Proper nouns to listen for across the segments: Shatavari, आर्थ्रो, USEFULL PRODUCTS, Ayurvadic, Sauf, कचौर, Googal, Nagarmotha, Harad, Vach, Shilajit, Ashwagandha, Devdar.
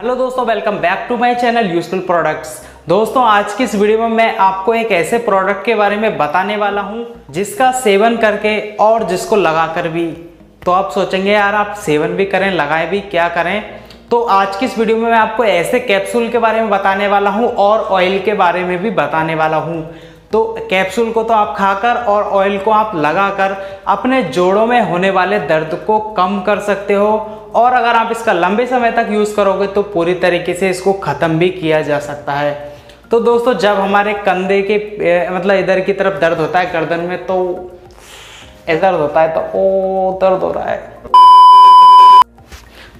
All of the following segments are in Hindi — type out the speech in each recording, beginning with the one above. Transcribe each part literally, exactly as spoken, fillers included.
हेलो दोस्तों, welcome back to my channel useful products. दोस्तों, आज की इस वीडियो में मैं आपको एक ऐसे प्रोडक्ट के बारे में बताने वाला हूं जिसका सेवन करके और जिसको लगाकर भी, तो आप सोचेंगे यार आप सेवन भी करें लगाएं भी, क्या करें। तो आज की इस वीडियो में मैं आपको ऐसे कैप्सूल के बारे में बताने वाला हूँ और ऑयल के बारे में भी बताने वाला हूँ। तो कैप्सूल को तो आप खाकर और ऑयल को आप लगाकर अपने जोड़ों में होने वाले दर्द को कम कर सकते हो, और अगर आप इसका लंबे समय तक यूज़ करोगे तो पूरी तरीके से इसको ख़त्म भी किया जा सकता है। तो दोस्तों, जब हमारे कंधे के ए, मतलब इधर की तरफ दर्द होता है गर्दन में, तो ऐसा दर्द होता है, तो ओ दर्द हो रहा है,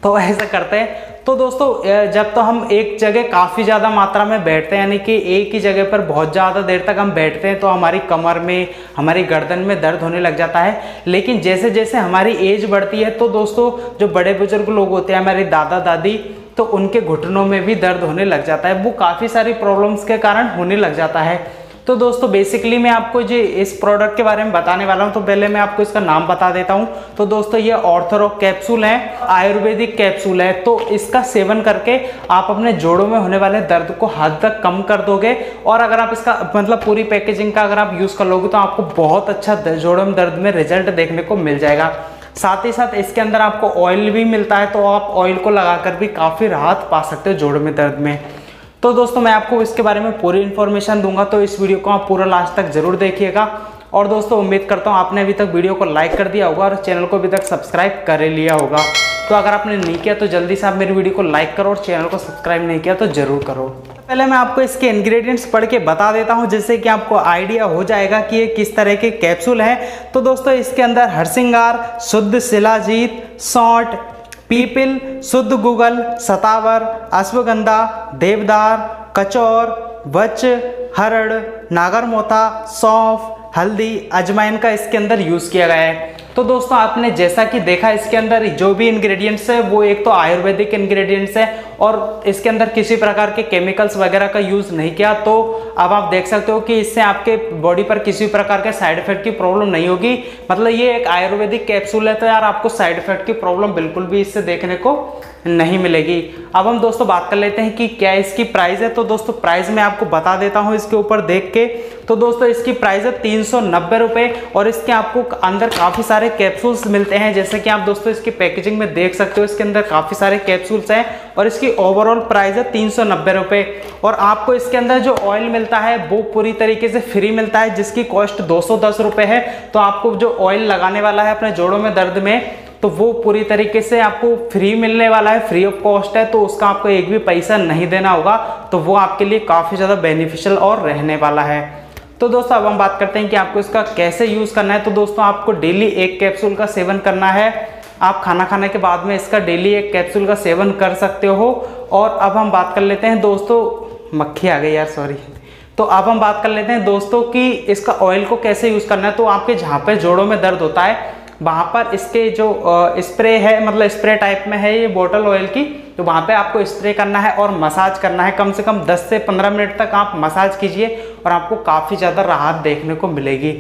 तो ऐसा करते हैं। तो दोस्तों, जब तो हम एक जगह काफ़ी ज़्यादा मात्रा में बैठते हैं, यानी कि एक ही जगह पर बहुत ज़्यादा देर तक हम बैठते हैं, तो हमारी कमर में, हमारी गर्दन में दर्द होने लग जाता है। लेकिन जैसे जैसे हमारी एज बढ़ती है, तो दोस्तों जो बड़े बुजुर्ग लोग होते हैं, हमारे दादा दादी, तो उनके घुटनों में भी दर्द होने लग जाता है। वो काफ़ी सारी प्रॉब्लम्स के कारण होने लग जाता है। तो दोस्तों, बेसिकली मैं आपको जो इस प्रोडक्ट के बारे में बताने वाला हूं, तो पहले मैं आपको इसका नाम बता देता हूं। तो दोस्तों, ये आर्थ्रो कैप्सूल है, आयुर्वेदिक कैप्सूल है। तो इसका सेवन करके आप अपने जोड़ों में होने वाले दर्द को हद तक कम कर दोगे, और अगर आप इसका मतलब पूरी पैकेजिंग का अगर आप यूज़ कर लोगे तो आपको बहुत अच्छा जोड़ों में दर्द में रिजल्ट देखने को मिल जाएगा। साथ ही साथ इसके अंदर आपको ऑयल भी मिलता है, तो आप ऑयल को लगाकर भी काफ़ी राहत पा सकते हो जोड़ों में दर्द में। तो दोस्तों, मैं आपको इसके बारे में पूरी इन्फॉर्मेशन दूंगा, तो इस वीडियो को आप पूरा लास्ट तक जरूर देखिएगा। और दोस्तों, उम्मीद करता हूँ आपने अभी तक वीडियो को लाइक कर दिया होगा और चैनल को अभी तक सब्सक्राइब कर लिया होगा। तो अगर आपने नहीं किया तो जल्दी से आप मेरी वीडियो को लाइक करो, और चैनल को सब्सक्राइब नहीं किया तो जरूर करो। पहले मैं आपको इसके इंग्रेडिएंट्स पढ़ के बता देता हूँ, जिससे कि आपको आइडिया हो जाएगा कि ये किस तरह के कैप्सूल हैं। तो दोस्तों, इसके अंदर हरसिंगार, शुद्ध शिलाजीत, सौंठ, पीपल, शुद्ध गूगल, सतावर, अश्वगंधा, देवदार, कचौर, वच, हरड़, नागरमोथा, सौफ, हल्दी, अजवाइन का इसके अंदर यूज़ किया गया है। तो दोस्तों, आपने जैसा कि देखा इसके अंदर जो भी इंग्रेडिएंट्स है वो एक तो आयुर्वेदिक इंग्रेडिएंट्स है, और इसके अंदर किसी प्रकार के केमिकल्स वगैरह का यूज़ नहीं किया। तो अब आप देख सकते हो कि इससे आपके बॉडी पर किसी प्रकार के साइड इफेक्ट की प्रॉब्लम नहीं होगी। मतलब ये एक आयुर्वेदिक कैप्सूल है, तो यार आपको साइड इफेक्ट की प्रॉब्लम बिल्कुल भी इससे देखने को नहीं मिलेगी। अब हम दोस्तों बात कर लेते हैं कि क्या इसकी प्राइस है। तो दोस्तों, प्राइस मैं आपको बता देता हूँ इसके ऊपर देख के। तो दोस्तों, इसकी प्राइस है तीन सौ नब्बे रुपये, और इसके आपको अंदर काफ़ी सारे कैप्सूल्स मिलते हैं। जैसे कि आप दोस्तों इसकी पैकेजिंग में देख सकते हो, इसके अंदर काफ़ी सारे कैप्सूल्स हैं, और इसकी ओवरऑल प्राइस है तीन सौ नब्बे रुपये। और आपको इसके अंदर जो ऑयल मिलता है वो पूरी तरीके से फ्री मिलता है, जिसकी कॉस्ट दो सौ दस रुपये है। तो आपको जो ऑयल लगाने वाला है अपने जोड़ों में दर्द में, तो वो पूरी तरीके से आपको फ्री मिलने वाला है, फ्री ऑफ कॉस्ट है। तो उसका आपको एक भी पैसा नहीं देना होगा, तो वो आपके लिए काफ़ी ज़्यादा बेनिफिशियल और रहने वाला है। तो दोस्तों, अब हम बात करते हैं कि आपको इसका कैसे यूज़ करना है। तो दोस्तों, आपको डेली एक कैप्सूल का सेवन करना है। आप खाना खाने के बाद में इसका डेली एक कैप्सूल का सेवन कर सकते हो। और अब हम बात कर लेते हैं दोस्तों, मक्खी आ गई यार, सॉरी। तो अब हम बात कर लेते हैं दोस्तों कि इसका ऑयल को कैसे यूज़ करना है। तो आपके जहाँ पे जोड़ों में दर्द होता है वहाँ पर इसके जो स्प्रे है, मतलब स्प्रे टाइप में है ये बॉटल ऑयल की, तो वहाँ पे आपको स्प्रे करना है और मसाज करना है। कम से कम दस से पंद्रह मिनट तक आप मसाज कीजिए, और आपको काफ़ी ज़्यादा राहत देखने को मिलेगी।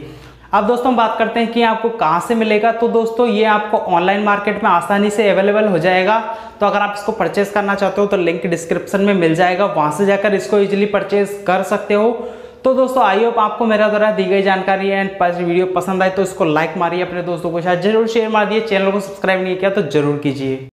अब दोस्तों, बात करते हैं कि आपको कहाँ से मिलेगा। तो दोस्तों, ये आपको ऑनलाइन मार्केट में आसानी से अवेलेबल हो जाएगा। तो अगर आप इसको परचेज़ करना चाहते हो तो लिंक डिस्क्रिप्शन में मिल जाएगा, वहाँ से जाकर इसको ईजिली परचेज़ कर सकते हो। तो दोस्तों, आई होप आपको मेरा द्वारा दी गई जानकारी एंड वीडियो पसंद आए तो इसको लाइक मारिए, अपने दोस्तों के साथ जरूर शेयर मारिए, चैनल को सब्सक्राइब नहीं किया तो जरूर कीजिए।